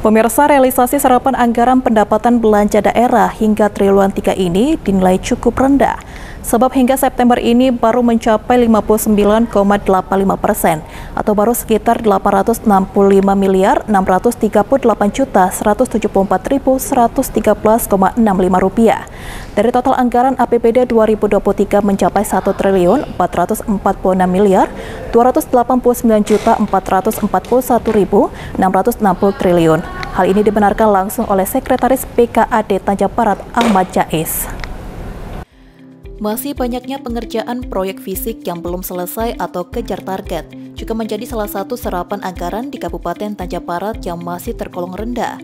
Pemirsa, realisasi serapan anggaran pendapatan belanja daerah hingga triliun 3 ini dinilai cukup rendah. Sebab hingga September ini baru mencapai 59,85% atau baru sekitar 865.638.174.113,65 rupiah. Dari total anggaran APBD 2023 mencapai 1.446.289.441.660 triliun. Hal ini dibenarkan langsung oleh Sekretaris PKAD Tanjung Barat, Ahmad Jais. Masih banyaknya pengerjaan proyek fisik yang belum selesai atau kejar target juga menjadi salah satu serapan anggaran di Kabupaten Tanjung Barat yang masih tergolong rendah.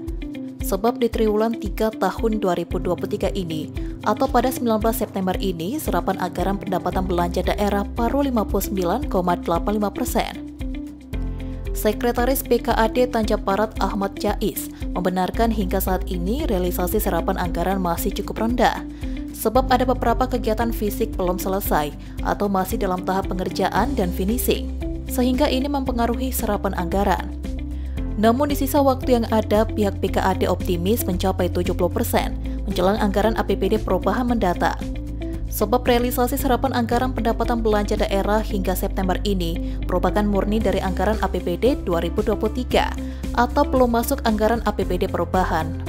Sebab di triwulan 3 tahun 2023 ini, atau pada 19 September ini, serapan anggaran pendapatan belanja daerah baru 59,85%. Sekretaris PKAD Tanjung Barat Ahmad Jais membenarkan hingga saat ini realisasi serapan anggaran masih cukup rendah. Sebab ada beberapa kegiatan fisik belum selesai atau masih dalam tahap pengerjaan dan finishing, sehingga ini mempengaruhi serapan anggaran. Namun di sisa waktu yang ada, pihak PKAD optimis mencapai 70% menjelang anggaran APBD perubahan mendatang. Sebab realisasi serapan anggaran pendapatan belanja daerah hingga September ini merupakan murni dari anggaran APBD 2023 atau belum masuk anggaran APBD perubahan.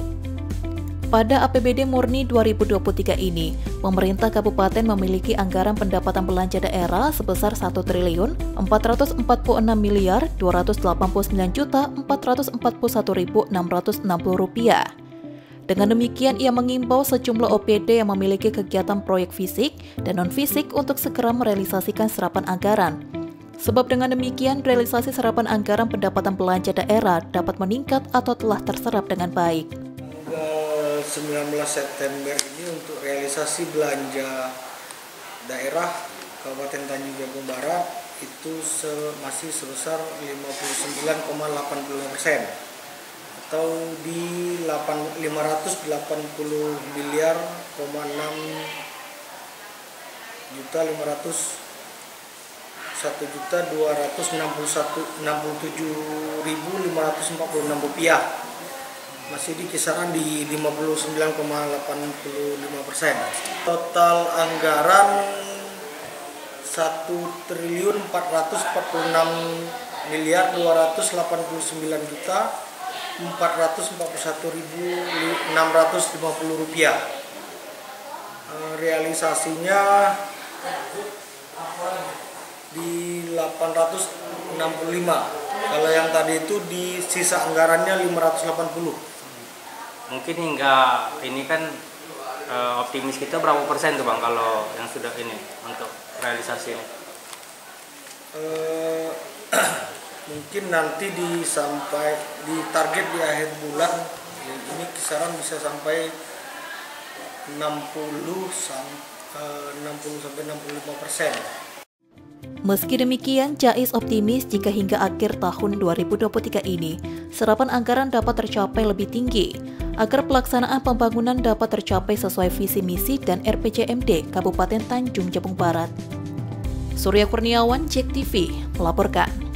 Pada APBD murni 2023 ini, pemerintah kabupaten memiliki anggaran pendapatan belanja daerah sebesar 1.446.289.441.660 rupiah. Dengan demikian, ia mengimbau sejumlah OPD yang memiliki kegiatan proyek fisik dan non-fisik untuk segera merealisasikan serapan anggaran. Sebab dengan demikian, realisasi serapan anggaran pendapatan belanja daerah dapat meningkat atau telah terserap dengan baik. 19 September ini untuk realisasi belanja daerah Kabupaten Tanjung Jabung Barat itu masih sebesar 59,80% atau di 580.601.261.547.546 rupiah. Masih di kisaran di 59,85%. Total anggaran 1.446.489.441.650 rupiah. Realisasinya di 865. Kalau yang tadi itu di sisa anggarannya 580. Mungkin hingga ini kan optimis kita berapa persen tuh Bang kalau yang sudah ini untuk realisasi ini? Mungkin nanti di target di akhir bulan ini kisaran bisa sampai 60 sampai 65%. Meski demikian, Jais optimis jika hingga akhir tahun 2023 ini, serapan anggaran dapat tercapai lebih tinggi, agar pelaksanaan pembangunan dapat tercapai sesuai visi misi dan RPJMD Kabupaten Tanjung Jabung Barat. Surya Kurniawan, JEK TV, melaporkan.